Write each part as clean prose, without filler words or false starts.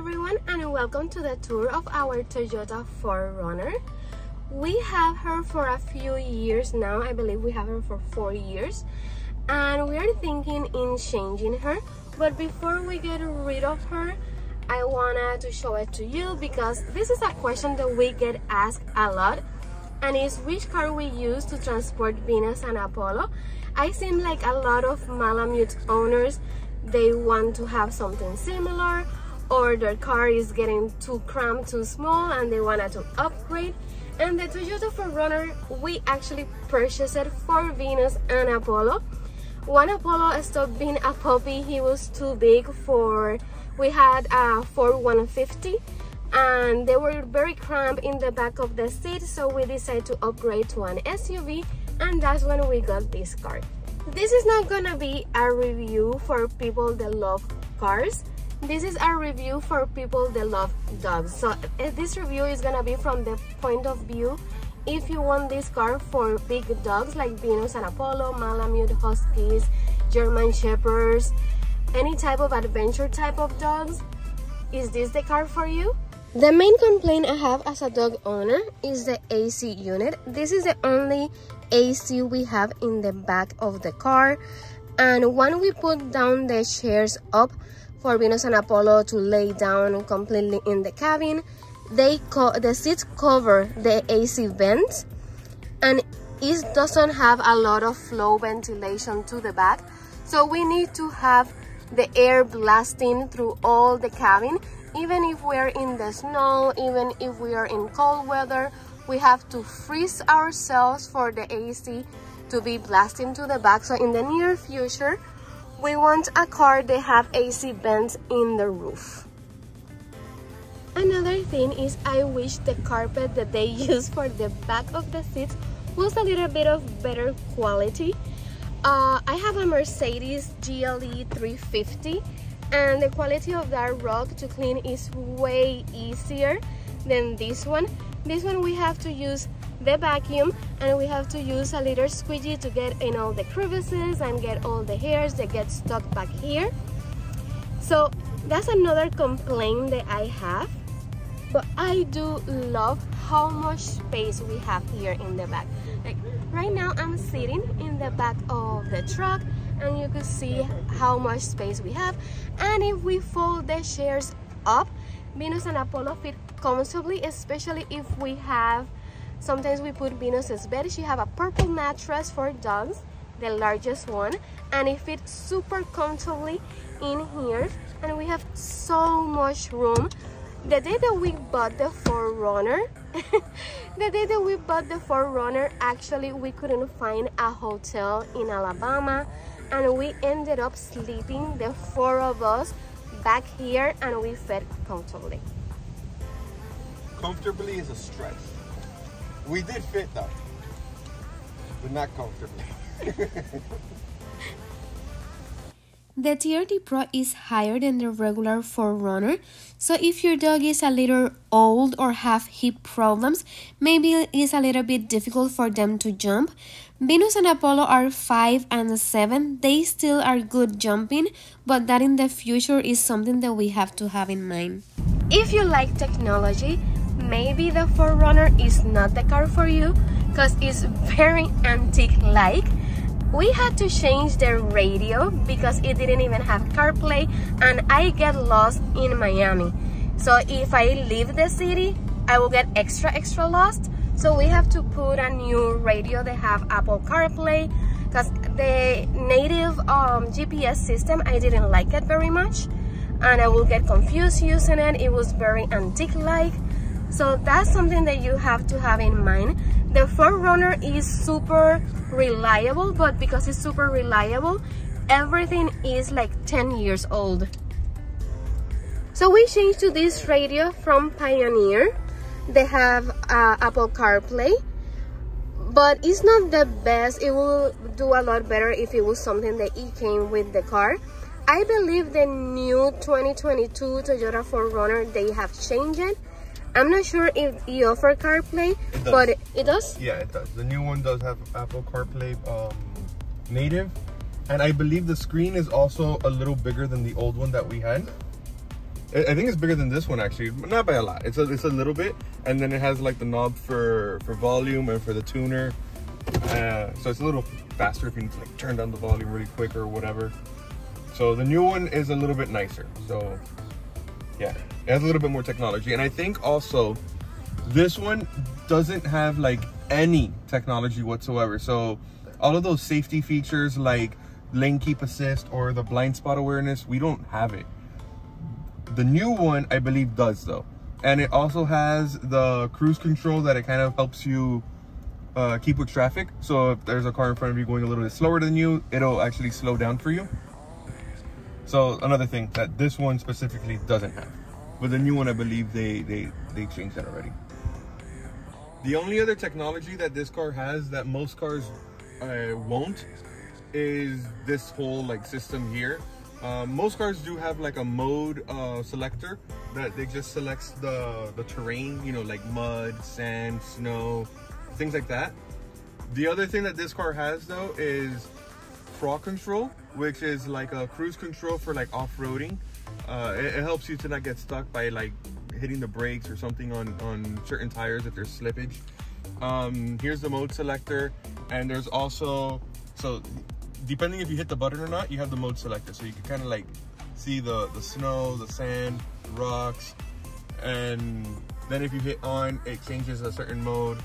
everyone, and welcome to the tour of our Toyota 4Runner. We have her for a few years now. I believe we have her for 4 years, and we are thinking in changing her. But before we get rid of her, I wanted to show it to you because this is a question that we get asked a lot, and is which car we use to transport Venus and Apollo. I seem like a lot of Malamute owners, they want to have something similar, or their car is getting too cramped, too small, and they wanted to upgrade. And the Toyota 4Runner, we actually purchased it for Venus and Apollo. When Apollo stopped being a puppy, he was too big for, we had a Ford 150, and they were very cramped in the back of the seat, so we decided to upgrade to an SUV, and that's when we got this car. This is not gonna be a review for people that love cars. This is a review for people that love dogs. So this review is gonna be from the point of view if you want this car for big dogs like Venus and Apollo, Malamute, Huskies, German Shepherds, any type of adventure type of dogs. Is this the car for you? The main complaint I have as a dog owner is the AC unit. This is the only AC we have in the back of the car, and when we put down the chairs up for Venus and Apollo to lay down completely in the cabin, the seats cover the AC vents, and it doesn't have a lot of flow ventilation to the back, so we need to have the air blasting through all the cabin. Even if we're in the snow, even if we are in cold weather, we have to freeze ourselves for the AC to be blasting to the back. So in the near future, we want a car that have AC vents in the roof. Another thing is I wish the carpet that they use for the back of the seats was a little bit of better quality. I have a Mercedes GLE 350, and the quality of that rug to clean is way easier than this one. This one we have to use the vacuum, and we have to use a little squeegee to get in all the crevices and get all the hairs that get stuck back here. So that's another complaint that I have, but I do love how much space we have here in the back. Like right now I'm sitting in the back of the truck, and you can see how much space we have. And if we fold the chairs up, Venus and Apollo fit comfortably, especially if we have, sometimes we put Venus's bed. She have a purple mattress for dogs, the largest one, and it fits super comfortably in here. And we have so much room. The day that we bought the 4Runner, actually we couldn't find a hotel in Alabama, and we ended up sleeping, the four of us, back here, and we fed comfortably. Comfortably is a stretch. We did fit though, but not comfortably. The TRD Pro is higher than the regular 4Runner, so if your dog is a little old or have hip problems, maybe it's a little bit difficult for them to jump. Venus and Apollo are 5 and 7, they still are good jumping, but that in the future is something that we have to have in mind. If you like technology, maybe the 4Runner is not the car for you, because it's very antique-like. We had to change the radio because it didn't even have CarPlay, and I get lost in Miami. So if I leave the city, I will get extra lost. So we have to put a new radio that have Apple CarPlay, because the native GPS system, I didn't like it very much, and I will get confused using it. It was very antique-like. So that's something that you have to have in mind. The 4Runner is super reliable, but because it's super reliable, everything is like 10 years old. So we changed to this radio from Pioneer. They have Apple CarPlay, but it's not the best. It will do a lot better if it was something that it came with the car. I believe the new 2022 Toyota 4Runner, they have changed it. I'm not sure if you offer CarPlay, but it does? Yeah, it does. The new one does have Apple CarPlay native. And I believe the screen is also a little bigger than the old one that we had. I think it's bigger than this one actually, but not by a lot. It's a little bit, and then it has like the knob for volume and for the tuner. So it's a little faster if you need to like turn down the volume really quick or whatever. So the new one is a little bit nicer. So yeah, it has a little bit more technology. And I think also this one doesn't have like any technology whatsoever. So all of those safety features like lane keep assist or the blind spot awareness, we don't have it. The new one, I believe, does though. And it also has the cruise control that it kind of helps you keep with traffic. So if there's a car in front of you going a little bit slower than you, it'll actually slow down for you. So another thing that this one specifically doesn't have. But the new one, I believe they changed that already. The only other technology that this car has that most cars won't is this whole like system here. Most cars do have like a mode selector that they just selects the terrain, you know, like mud, sand, snow, things like that. The other thing that this car has though is crawl control, which is like a cruise control for like off-roading. It helps you to not get stuck by like hitting the brakes or something on certain tires if there's slippage. Here's the mode selector, and there's also, so depending if you hit the button or not, you have the mode selector, so you can kind of like see the snow, the sand, the rocks, and then if you hit on, it changes a certain mode.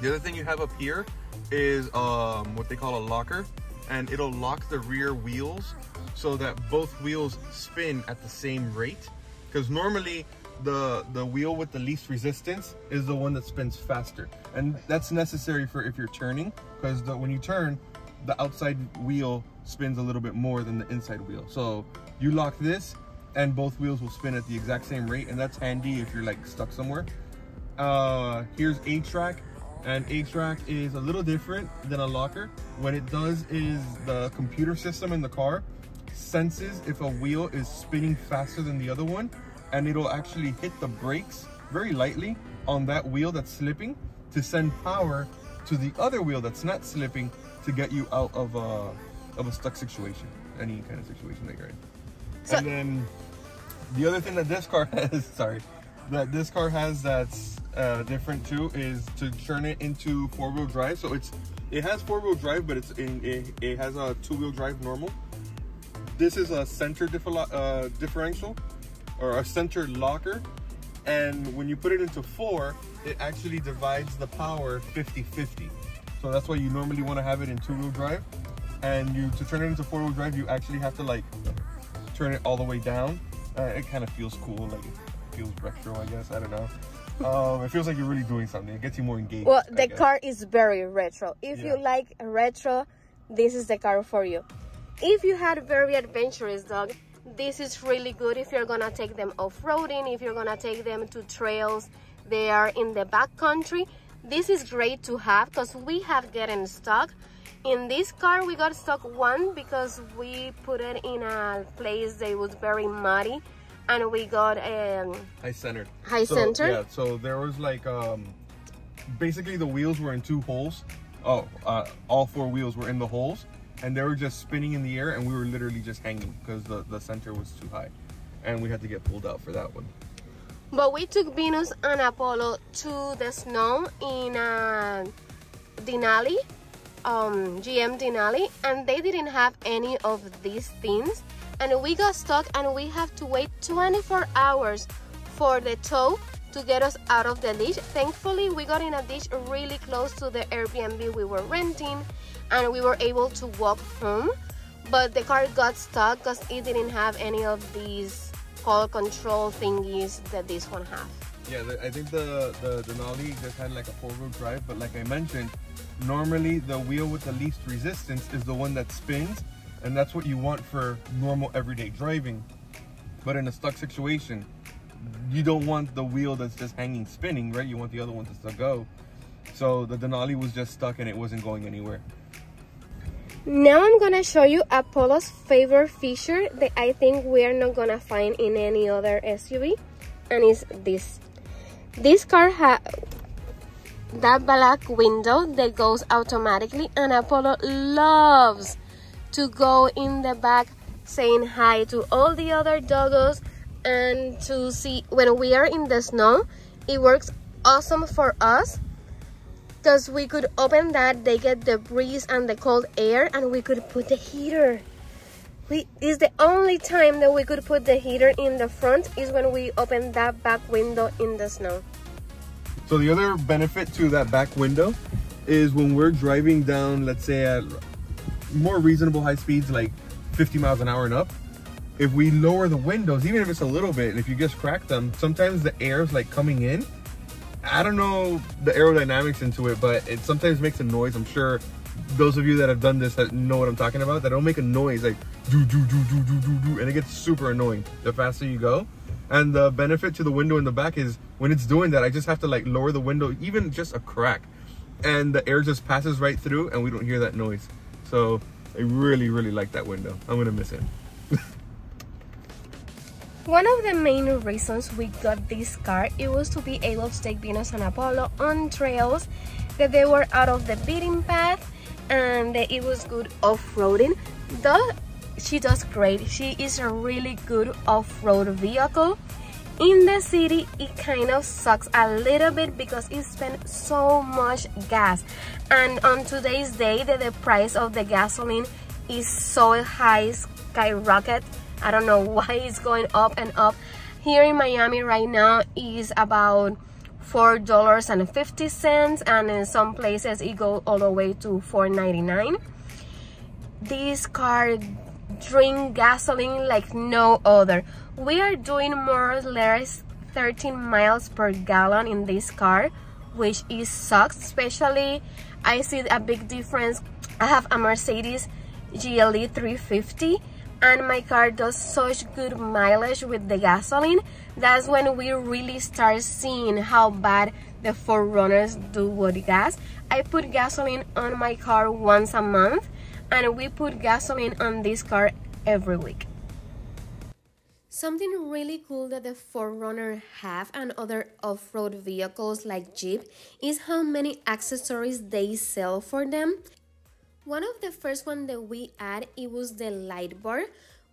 The other thing you have up here is what they call a locker, and it'll lock the rear wheels so that both wheels spin at the same rate, because normally the wheel with the least resistance is the one that spins faster, and that's necessary for if you're turning, because when you turn, the outside wheel spins a little bit more than the inside wheel. So you lock this and both wheels will spin at the exact same rate, and that's handy if you're like stuck somewhere. Here's A-TRAC, and A-TRAC is a little different than a locker. What it does is the computer system in the car senses if a wheel is spinning faster than the other one, and it'll actually hit the brakes very lightly on that wheel that's slipping to send power to the other wheel that's not slipping to get you out of a stuck situation, any kind of situation that you're in. So, and then the other thing that this car has, that's different too, is to turn it into four-wheel drive. So it has four-wheel drive, but it has a two-wheel drive normal. This is a center differential, or a center locker, and when you put it into four, it actually divides the power 50-50. So that's why you normally want to have it in two-wheel drive, and to turn it into four-wheel drive, you actually have to like turn it all the way down. It kind of feels cool, like it feels retro, I guess, I don't know. It feels like you're really doing something. It gets you more engaged. Well, the car is very retro. If you like retro, this is the car for you. If you had very adventurous dog, this is really good if you're gonna take them off-roading, if you're gonna take them to trails they are in the backcountry. This is great to have, because we have gotten stuck. In this car we got stuck one because we put it in a place that was very muddy, and we got high center. Yeah, so there was like basically the wheels were in two holes. All four wheels were in the holes, and they were just spinning in the air, and we were literally just hanging because the center was too high, and we had to get pulled out for that one. But we took Venus and Apollo to the snow in Denali, GM Denali, and they didn't have any of these things, and we got stuck, and we have to wait 24 hours for the tow to get us out of the ditch. Thankfully, we got in a ditch really close to the Airbnb we were renting, and we were able to walk home, but the car got stuck because it didn't have any of these call control thingies that this one has. Yeah, I think the Denali just had like a four-wheel drive, but like I mentioned, normally the wheel with the least resistance is the one that spins, and that's what you want for normal everyday driving. But in a stuck situation, you don't want the wheel that's just hanging spinning, right? You want the other one to still go. So the Denali was just stuck and it wasn't going anywhere. Now I'm gonna show you Apollo's favorite feature that I think we are not gonna find in any other SUV, and it's this. This car has that black window that goes automatically, and Apollo loves to go in the back saying hi to all the other doggos and to see when we are in the snow. It works awesome for us because we could open that, they get the breeze and the cold air, and we could put the heater. It's the only time that we could put the heater in the front is when we open that back window in the snow. So the other benefit to that back window is when we're driving down, let's say at more reasonable high speeds, like 50 miles an hour and up, if we lower the windows, even if it's a little bit, and if you just crack them, sometimes the air is like coming in. I don't know the aerodynamics into it, but it sometimes makes a noise. I'm sure those of you that have done this that know what I'm talking about, that don't make a noise like do do do do do do do, and it gets super annoying the faster you go. And the benefit to the window in the back is when it's doing that, I just have to like lower the window even just a crack, and the air just passes right through and we don't hear that noise. So I really, really like that window. I'm gonna miss it. One of the main reasons we got this car, it was to be able to take Venus and Apollo on trails that they were out of the beaten path, and it was good off-roading. Though she does great, she is a really good off-road vehicle. In the city, it kind of sucks a little bit because it spends so much gas, and on today's day that the price of the gasoline is so high, skyrocket. I don't know why it's going up and up. Here in Miami right now is about $4.50, and in some places it goes all the way to $4.99. This car drinks gasoline like no other. We are doing more or less 13 miles per gallon in this car, which is sucks. Especially I see a big difference. I have a Mercedes GLE 350. And my car does such good mileage with the gasoline. That's when we really start seeing how bad the 4Runners do with gas. I put gasoline on my car once a month, and we put gasoline on this car every week. Something really cool that the 4Runner have and other off-road vehicles like Jeep is how many accessories they sell for them. One of the first one that we add, it was the light bar.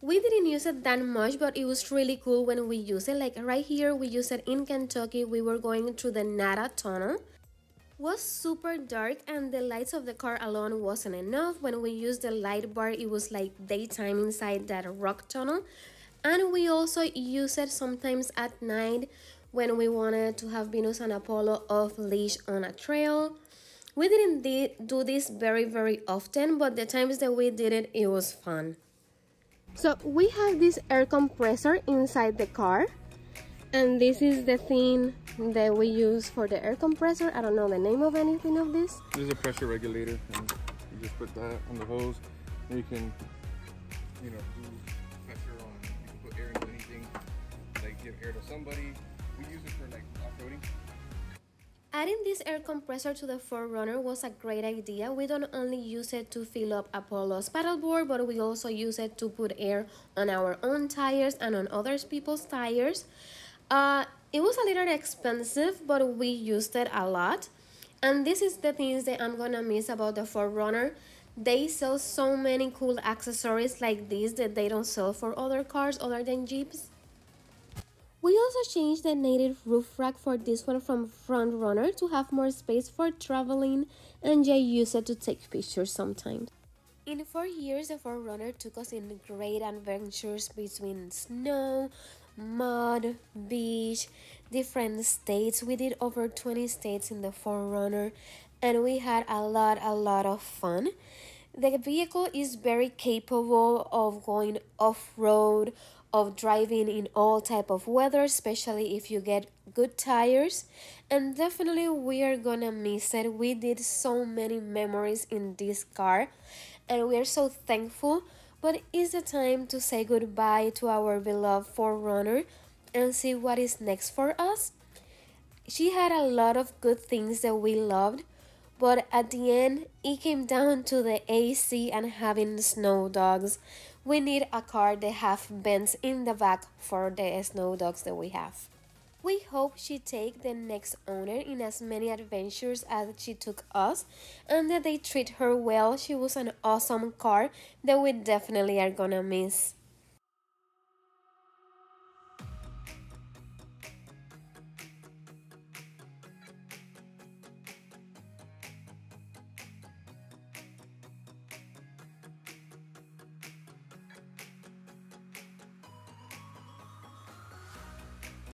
We didn't use it that much, but it was really cool when we use it. Like right here, we use it in Kentucky. We were going through the Nara Tunnel. It was super dark and the lights of the car alone wasn't enough. When we used the light bar, it was like daytime inside that rock tunnel. And we also use it sometimes at night when we wanted to have Venus and Apollo off leash on a trail. We didn't do this very, very often, but the times that we did it, it was fun. So we have this air compressor inside the car, and this is the thing that we use for the air compressor. I don't know the name of anything of this. This is a pressure regulator, and you just put that on the hose, and you can, you know, do pressure on, you can put air into anything, like give air to somebody. We use it for like off-roading. Adding this air compressor to the 4Runner was a great idea. We don't only use it to fill up Apollo's paddleboard, but we also use it to put air on our own tires and on other people's tires. It was a little expensive, but we used it a lot. And this is the things that I'm gonna miss about the 4Runner. They sell so many cool accessories like these that they don't sell for other cars other than Jeeps. We also changed the native roof rack for this one from Front Runner to have more space for traveling, and Jay used it to take pictures sometimes. In 4 years, the 4Runner took us in great adventures between snow, mud, beach, different states. We did over 20 states in the 4Runner, and we had a lot of fun. The vehicle is very capable of going off-road, of driving in all type of weather, especially if you get good tires. And definitely we are gonna miss it. We did so many memories in this car, and we are so thankful. But it's the time to say goodbye to our beloved 4Runner and see what is next for us. She had a lot of good things that we loved, but at the end, it came down to the AC and having snow dogs. We need a car that have vents in the back for the snow dogs that we have. We hope she take the next owner in as many adventures as she took us, and that they treat her well. She was an awesome car that we definitely are gonna miss.